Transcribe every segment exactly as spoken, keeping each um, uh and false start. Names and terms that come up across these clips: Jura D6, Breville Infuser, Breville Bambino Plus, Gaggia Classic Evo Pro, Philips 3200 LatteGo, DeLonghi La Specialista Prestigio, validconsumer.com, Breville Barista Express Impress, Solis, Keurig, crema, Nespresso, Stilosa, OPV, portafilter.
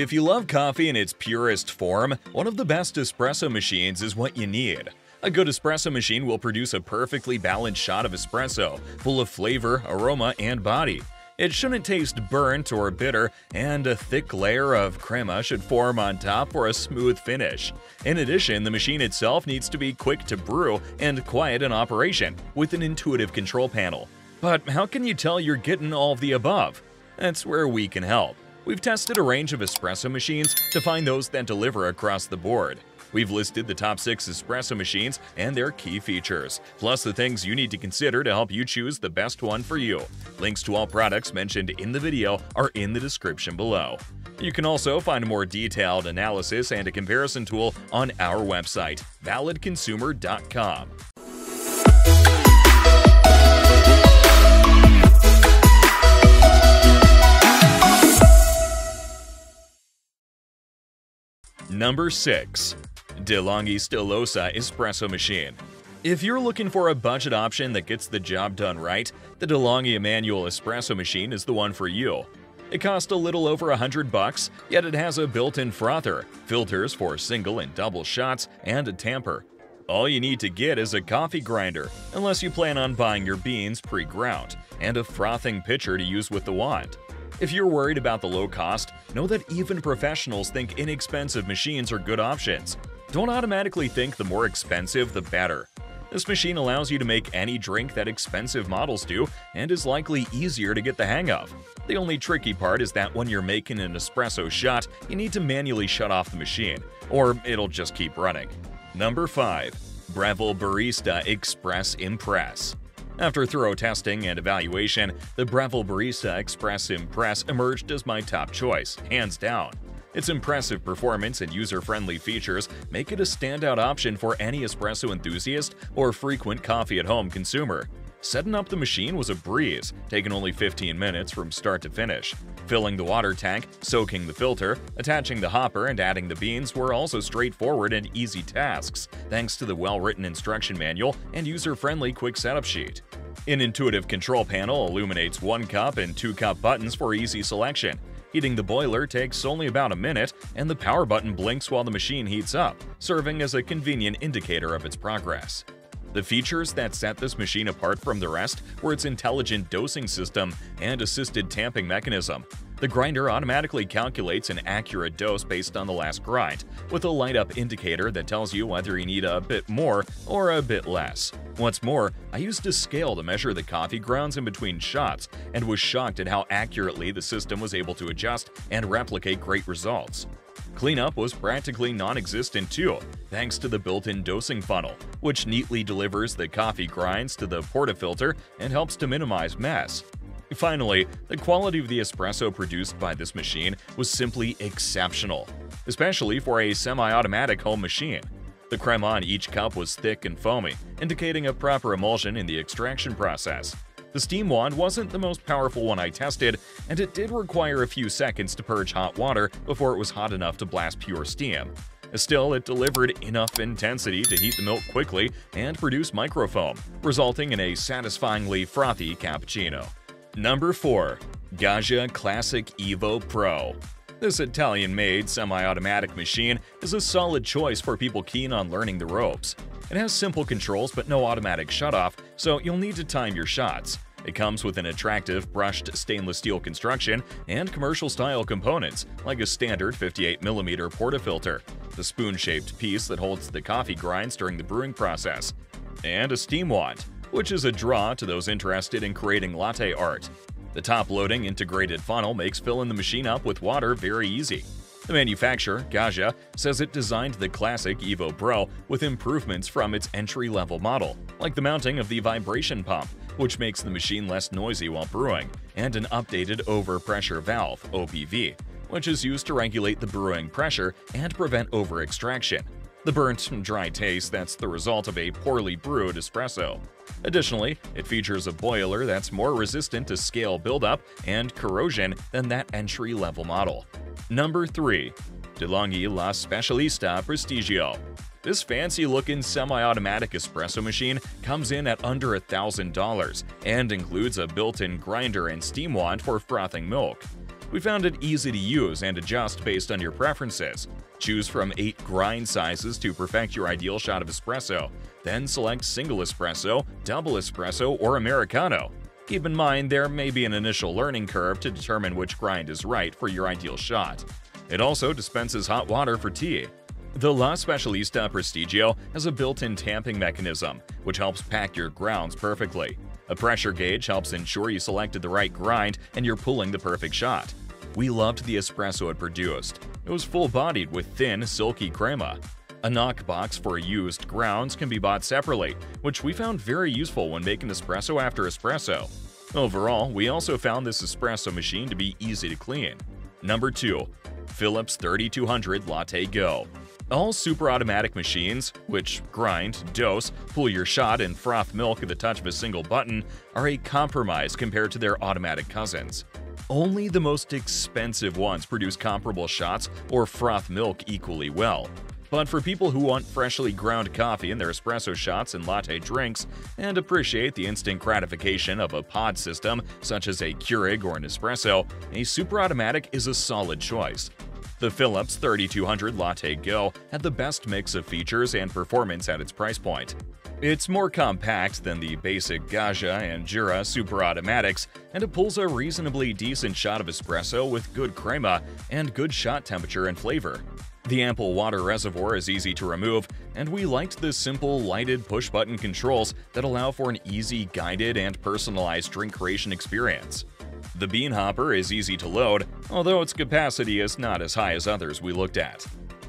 If you love coffee in its purest form, one of the best espresso machines is what you need. A good espresso machine will produce a perfectly balanced shot of espresso, full of flavor, aroma, and body. It shouldn't taste burnt or bitter, and a thick layer of crema should form on top for a smooth finish. In addition, the machine itself needs to be quick to brew and quiet in operation, with an intuitive control panel. But how can you tell you're getting all of the above? That's where we can help. We've tested a range of espresso machines to find those that deliver across the board. We've listed the top six espresso machines and their key features, plus the things you need to consider to help you choose the best one for you. Links to all products mentioned in the video are in the description below. You can also find a more detailed analysis and a comparison tool on our website, valid consumer dot com. Number six. DeLonghi Stilosa Espresso Machine. If you're looking for a budget option that gets the job done right, the DeLonghi Emanuel Espresso Machine is the one for you. It costs a little over a hundred bucks, yet it has a built-in frother, filters for single and double shots, and a tamper. All you need to get is a coffee grinder, unless you plan on buying your beans pre-ground, and a frothing pitcher to use with the wand. If you're worried about the low cost, know that even professionals think inexpensive machines are good options. Don't automatically think the more expensive, the better. This machine allows you to make any drink that expensive models do and is likely easier to get the hang of. The only tricky part is that when you're making an espresso shot, you need to manually shut off the machine, or it'll just keep running. Number five. Breville Barista Express Impress. After thorough testing and evaluation, the Breville Barista Express Impress emerged as my top choice, hands down. Its impressive performance and user-friendly features make it a standout option for any espresso enthusiast or frequent coffee-at-home consumer. Setting up the machine was a breeze, taking only fifteen minutes from start to finish. Filling the water tank, soaking the filter, attaching the hopper, and adding the beans were also straightforward and easy tasks, thanks to the well-written instruction manual and user-friendly quick setup sheet. An intuitive control panel illuminates one cup and two cup buttons for easy selection. Heating the boiler takes only about a minute, and the power button blinks while the machine heats up, serving as a convenient indicator of its progress. The features that set this machine apart from the rest were its intelligent dosing system and assisted tamping mechanism. The grinder automatically calculates an accurate dose based on the last grind, with a light-up indicator that tells you whether you need a bit more or a bit less. What's more, I used a scale to measure the coffee grounds in between shots and was shocked at how accurately the system was able to adjust and replicate great results. Cleanup was practically non-existent too, thanks to the built-in dosing funnel, which neatly delivers the coffee grinds to the portafilter and helps to minimize mess. Finally, the quality of the espresso produced by this machine was simply exceptional, especially for a semi-automatic home machine. The crema in each cup was thick and foamy, indicating a proper emulsion in the extraction process. The steam wand wasn't the most powerful one I tested, and it did require a few seconds to purge hot water before it was hot enough to blast pure steam. Still, it delivered enough intensity to heat the milk quickly and produce microfoam, resulting in a satisfyingly frothy cappuccino. Number four. Gaggia Classic Evo Pro. This Italian-made, semi-automatic machine is a solid choice for people keen on learning the ropes. It has simple controls but no automatic shutoff, so you'll need to time your shots. It comes with an attractive brushed stainless steel construction and commercial-style components, like a standard fifty-eight millimeter portafilter, the spoon-shaped piece that holds the coffee grinds during the brewing process, and a steam wand, which is a draw to those interested in creating latte art. The top-loading integrated funnel makes filling the machine up with water very easy. The manufacturer, Gaggia, says it designed the Classic Evo Pro with improvements from its entry-level model, like the mounting of the vibration pump, which makes the machine less noisy while brewing, and an updated overpressure valve, O P V, which is used to regulate the brewing pressure and prevent over-extraction. The burnt, dry taste that's the result of a poorly brewed espresso. Additionally, it features a boiler that's more resistant to scale buildup and corrosion than that entry-level model. Number three. DeLonghi La Specialista Prestigio. This fancy-looking semi-automatic espresso machine comes in at under one thousand dollars and includes a built-in grinder and steam wand for frothing milk. We found it easy to use and adjust based on your preferences. Choose from eight grind sizes to perfect your ideal shot of espresso, then select single espresso, double espresso, or Americano. Keep in mind there may be an initial learning curve to determine which grind is right for your ideal shot. It also dispenses hot water for tea. The La Specialista Prestigio has a built-in tamping mechanism, which helps pack your grounds perfectly. A pressure gauge helps ensure you selected the right grind and you're pulling the perfect shot. We loved the espresso it produced. It was full-bodied with thin, silky crema. A knock box for used grounds can be bought separately, which we found very useful when making espresso after espresso. Overall, we also found this espresso machine to be easy to clean. Number two. Philips thirty-two hundred LatteGo. All super automatic machines, which grind, dose, pull your shot, and froth milk at the touch of a single button, are a compromise compared to their automatic cousins. Only the most expensive ones produce comparable shots or froth milk equally well. But for people who want freshly ground coffee in their espresso shots and latte drinks, and appreciate the instant gratification of a pod system such as a Keurig or an Nespresso, a super automatic is a solid choice. The Philips thirty-two hundred LatteGo had the best mix of features and performance at its price point. It's more compact than the basic Gaggia and Jura super automatics, and it pulls a reasonably decent shot of espresso with good crema and good shot temperature and flavor. The ample water reservoir is easy to remove, and we liked the simple lighted push-button controls that allow for an easy, guided, and personalized drink creation experience. The bean hopper is easy to load, although its capacity is not as high as others we looked at.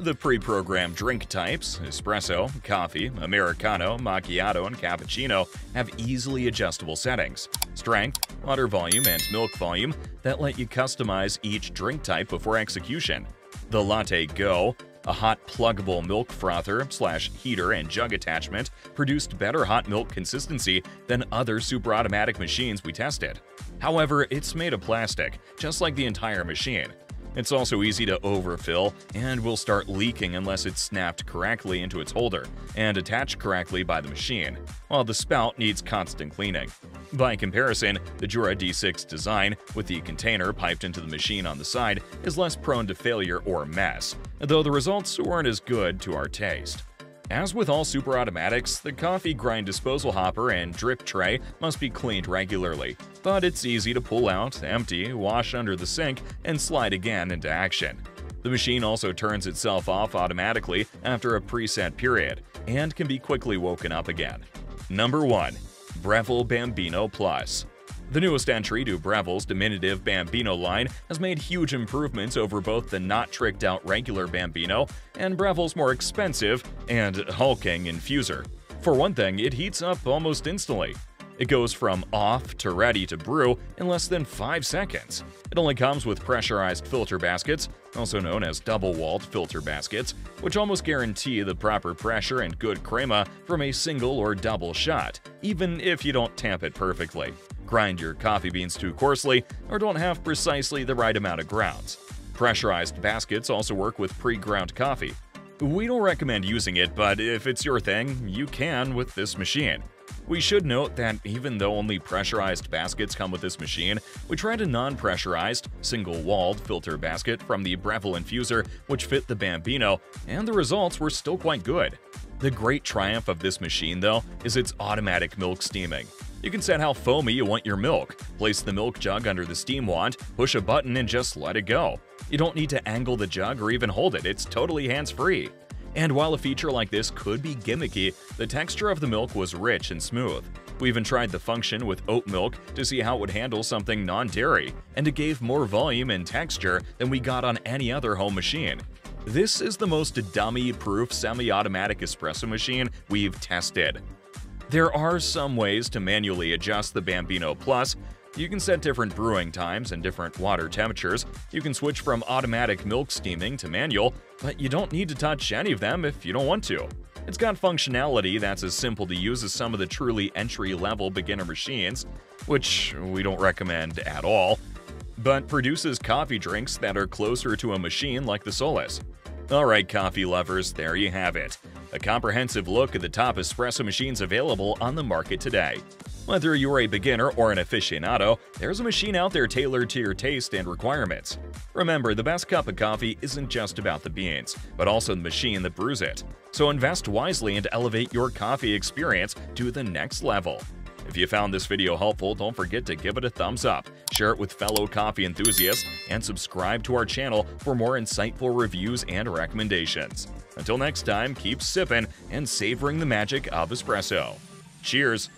The pre-programmed drink types – espresso, coffee, Americano, macchiato, and cappuccino – have easily adjustable settings, strength, water volume, and milk volume that let you customize each drink type before execution. The LatteGo, a hot pluggable milk frother slash heater and jug attachment, produced better hot milk consistency than other super automatic machines we tested. However, it's made of plastic, just like the entire machine. It's also easy to overfill and will start leaking unless it's snapped correctly into its holder and attached correctly by the machine, while the spout needs constant cleaning. By comparison, the Jura D six design, with the container piped into the machine on the side, is less prone to failure or mess, though the results weren't as good to our taste. As with all super automatics, the coffee grind disposal hopper and drip tray must be cleaned regularly, but it's easy to pull out, empty, wash under the sink, and slide again into action. The machine also turns itself off automatically after a preset period and can be quickly woken up again. Number one. Breville Bambino Plus. The newest entry to Breville's diminutive Bambino line has made huge improvements over both the not-tricked-out regular Bambino and Breville's more expensive and hulking infuser. For one thing, it heats up almost instantly. It goes from off to ready to brew in less than five seconds. It only comes with pressurized filter baskets, also known as double-walled filter baskets, which almost guarantee the proper pressure and good crema from a single or double shot, even if you don't tamp it perfectly, grind your coffee beans too coarsely, or don't have precisely the right amount of grounds. Pressurized baskets also work with pre-ground coffee. We don't recommend using it, but if it's your thing, you can with this machine. We should note that even though only pressurized baskets come with this machine, we tried a non-pressurized, single-walled filter basket from the Breville Infuser which fit the Bambino, and the results were still quite good. The great triumph of this machine, though, is its automatic milk steaming. You can set how foamy you want your milk, place the milk jug under the steam wand, push a button, and just let it go. You don't need to angle the jug or even hold it, it's totally hands-free. And while a feature like this could be gimmicky, the texture of the milk was rich and smooth. We even tried the function with oat milk to see how it would handle something non-dairy, and it gave more volume and texture than we got on any other home machine. This is the most dummy-proof semi-automatic espresso machine we've tested. There are some ways to manually adjust the Bambino Plus. You can set different brewing times and different water temperatures. You can switch from automatic milk steaming to manual, but you don't need to touch any of them if you don't want to. It's got functionality that's as simple to use as some of the truly entry-level beginner machines, which we don't recommend at all, but produces coffee drinks that are closer to a machine like the Solis. Alright, coffee lovers, there you have it. A comprehensive look at the top espresso machines available on the market today. Whether you're a beginner or an aficionado, there's a machine out there tailored to your taste and requirements. Remember, the best cup of coffee isn't just about the beans, but also the machine that brews it. So invest wisely and elevate your coffee experience to the next level. If you found this video helpful, don't forget to give it a thumbs up, share it with fellow coffee enthusiasts, and subscribe to our channel for more insightful reviews and recommendations. Until next time, keep sipping and savoring the magic of espresso. Cheers!